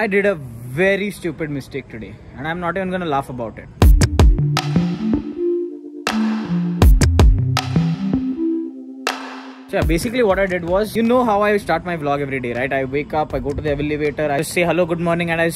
I did a very stupid mistake today, and I'm not even gonna laugh about it. So yeah, basically what I did was, you know how I start my vlog every day, right? I wake up, I go to the elevator, I just say hello, good morning, and I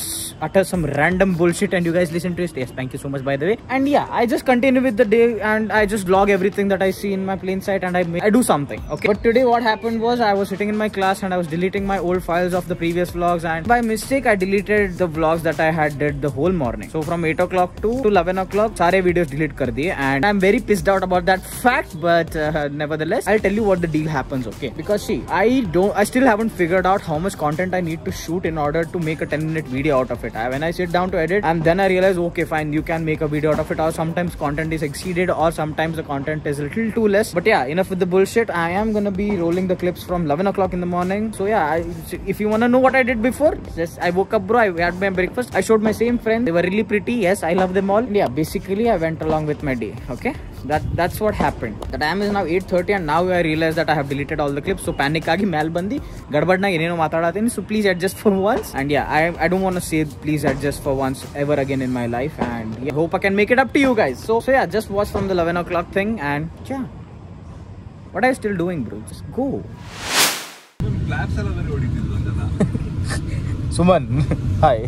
utter some random bullshit, and you guys listen to it. Yes, thank you so much, by the way. And yeah, I just continue with the day, and I just vlog everything that I see in my plain sight, and I do something, okay? But today what happened was, I was sitting in my class, and I was deleting my old files of the previous vlogs, and by mistake, I deleted the vlogs that I had did the whole morning. So from 8 o'clock to 11 o'clock, sare videos delete kar diye, and I'm very pissed out about that fact, but nevertheless, I'll tell you what the deal happens, okay? Because see, I still haven't figured out how much content I need to shoot in order to make a 10-minute video out of it. When I sit down to edit, and then I realize, okay, fine, you can make a video out of it, or sometimes content is exceeded, or sometimes the content is a little too less. But yeah, enough with the bullshit. I am gonna be rolling the clips from 11 o'clock in the morning. So yeah, if you wanna know what I did before, yes, I woke up, bro, I had my breakfast, I showed my same friend, they were really pretty, yes, I love them all. Yeah, basically I went along with my day, okay? That's what happened. The time is now 8:30, and now I realize that I have deleted all the clips. So panic aagi, mail bandi, gadbad na yeneno matadate ni. So please adjust for once. And yeah, I don't want to say please adjust for once ever again in my life. And yeah, hope I can make it up to you guys. So yeah, just watch from the 11 o'clock thing, and yeah. What are you still doing, bro? Just go. Suman, hi.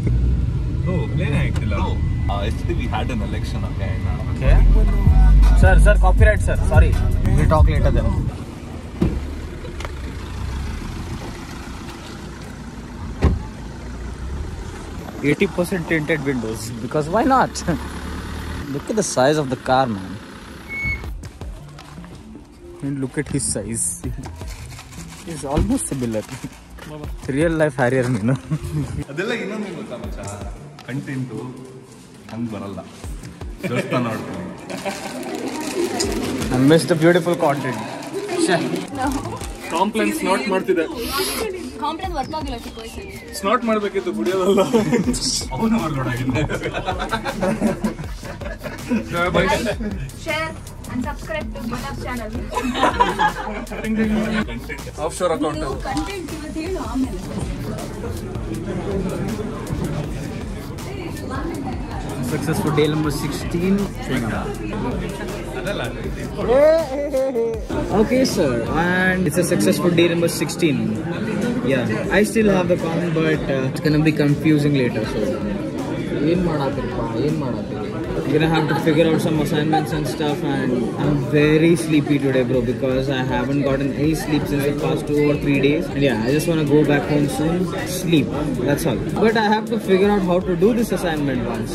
Oh, no. Yesterday we had an election, okay? Okay. Sir, copyright, sir. Sorry. We'll talk later then. No. 80% tinted windows. Because why not? Look at the size of the car, man. And look at his size. It's almost similar. Real life Harrier, you know. Content I missed the beautiful content. No. Compliments not martida. Compliment work agala question. It's not madbekittu budiyadalla. Avunu marloda agile. Share and subscribe to Bhatta's channel. Offshore account. Content ಇವತ್ತು ಹೇಳು ಆಮೇಲೆ. Successful day number 16. Okay, sir, and it's a successful day number 16. Yeah, I still have the comment, but it's gonna be confusing later. So I'm gonna have to figure out some assignments and stuff, and I'm very sleepy today, bro, because I haven't gotten any sleep since the past 2 or 3 days. And yeah, I just wanna go back home soon, sleep, that's all. But I have to figure out how to do this assignment once.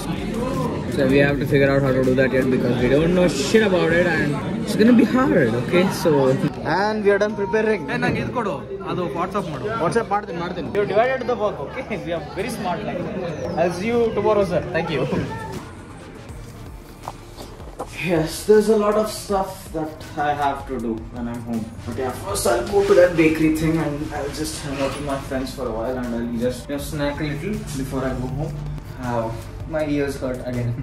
So we have to figure out how to do that yet, because we don't know shit about it, and it's gonna be hard, okay? So, and we are done preparing. WhatsApp. You divided the work, okay? We are very smart like that. I'll see you tomorrow, sir. Thank you. Yes, there's a lot of stuff that I have to do when I'm home. But yeah, first I'll go to that bakery thing, and I'll just hang out with my friends for a while, and I'll just snack a little before I go home. Wow, my ears hurt again.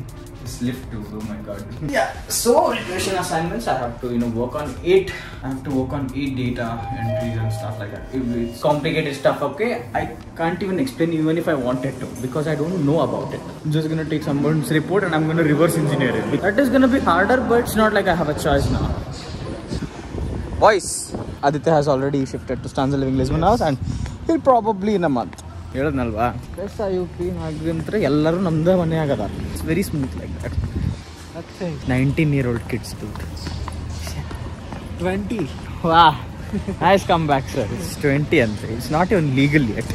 This lift too, oh my god. Yeah, so regression assignments, I have to, you know, work on 8. I have to work on 8 data entries and stuff like that. It's complicated stuff, okay? I can't even explain even if I wanted to, because I don't know about it. I'm just gonna take someone's report and I'm gonna reverse engineer it. That is gonna be harder, but it's not like I have a choice now. Boys, Aditya has already shifted to Stanza Living Lisbon House, and he'll probably in a month. That's how you feel. It's very smooth like that. Nothing. 19-year-old kids, dude. 20. Wow. Nice comeback, sir. It's 20 and it's not even legal yet.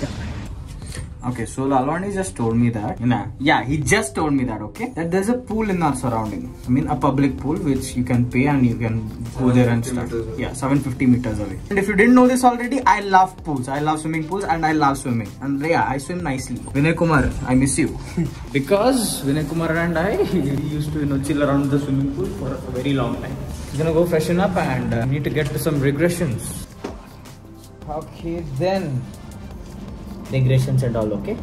Okay, so Lalwani just told me that, you know, yeah, he just told me that, okay, that there's a pool in our surrounding. I mean, a public pool which you can pay and you can go there and stuff. Yeah, 750 meters away. And if you didn't know this already, I love pools. I love swimming pools, and I love swimming. And yeah, I swim nicely. Vinay Kumar, I miss you. Because Vinay Kumar and I used to, you know, chill around the swimming pool for a very long time. We're gonna go freshen up, and need to get to some regressions. Okay, then. regressions and all, okay?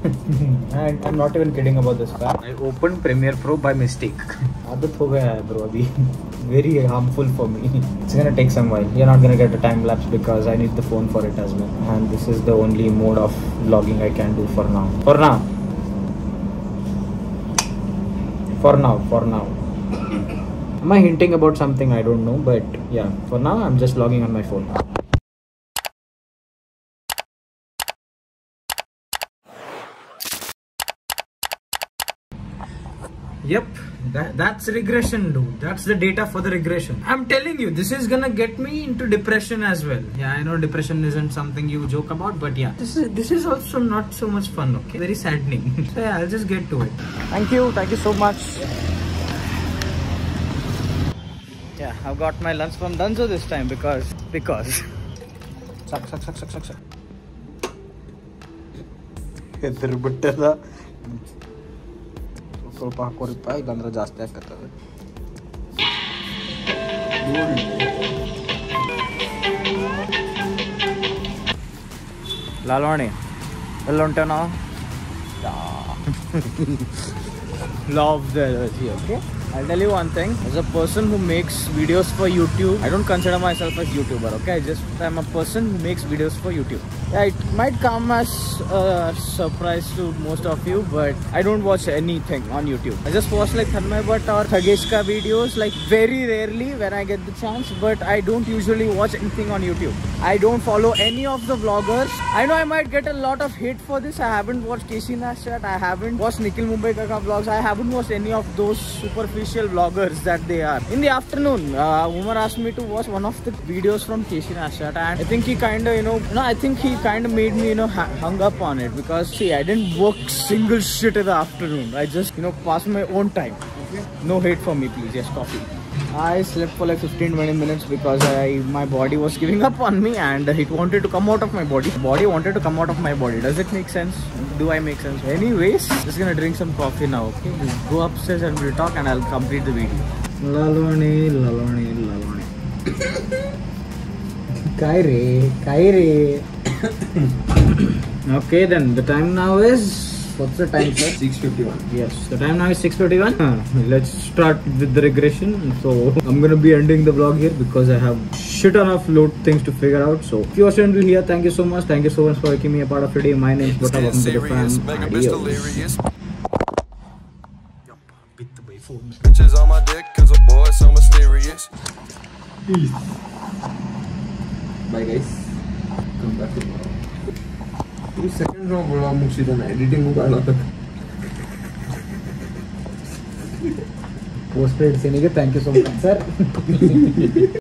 And I'm not even kidding about this fact. I opened Premiere Pro by mistake. Aadat ho gaya hai bro abhi. Very harmful for me. It's gonna take some while. You're not gonna get a time lapse because I need the phone for it as well. And this is the only mode of vlogging I can do for now. For now. Am I hinting about something? I don't know, but yeah, for now I'm just vlogging on my phone. Yep, that's regression, dude. That's the data for the regression. I'm telling you, this is gonna get me into depression as well. Yeah, I know depression isn't something you joke about, but yeah, this is also not so much fun, okay? Very saddening. So yeah, I'll just get to it. Thank you so much. Yeah, I've got my lunch from Dunzo this time because. Suck. ಸ್ವಲ್ಪ ಹಾಕೋರಿಪ್ಪ ಇಲ್ಲಾಂದ್ರೆ ಜಾಸ್ತಿ ಆಗ್ತದೆ ಲಾಲ್ವಾಣಿ ಎಲ್ಲ ಉಂಟೇವ ನಾವು love the energy, okay? I'll tell you one thing, as a person who makes videos for YouTube, I don't consider myself as YouTuber, okay? I'm a person who makes videos for YouTube. Yeah, it might come as a surprise to most of you, but I don't watch anything on YouTube. I just watch like Thanmay Bhatt or Thageshka videos, like very rarely when I get the chance, but I don't usually watch anything on YouTube. I don't follow any of the vloggers. I know I might get a lot of hate for this. I haven't watched KC Nashat, I haven't watched Nikhil Mumbai Kaka vlogs, I haven't watched any of those superficial vloggers that they are. In the afternoon, Umar asked me to watch one of the videos from KC Nashat, and I think he kind of, I think he kind of made me, hung up on it because, see, I didn't work single shit in the afternoon. I just, passed my own time. Okay. No hate for me, please. Yes, coffee. I slept for like 15-20 minutes because my body was giving up on me and it wanted to come out of my body. Does it make sense? Do I make sense? Anyways, just gonna drink some coffee now, okay? Just go upstairs and we'll talk and I'll complete the video. Lalwani. Kaire. Okay, then the time now is, what's the time, sir? 6:51. Yes, the time now is 6:51. Let's start with the regression. So I'm gonna be ending the vlog here because I have shit on load things to figure out. So if you are still here, thank you so much. Thank you so much for making me a part of today. My name is Bhatta. Welcome to the fam. Bitches on my dick cause a boy so mysterious. Bye guys. Come back tomorrow. This second round will almost done editing. Post-credit scene, thank you so much, sir.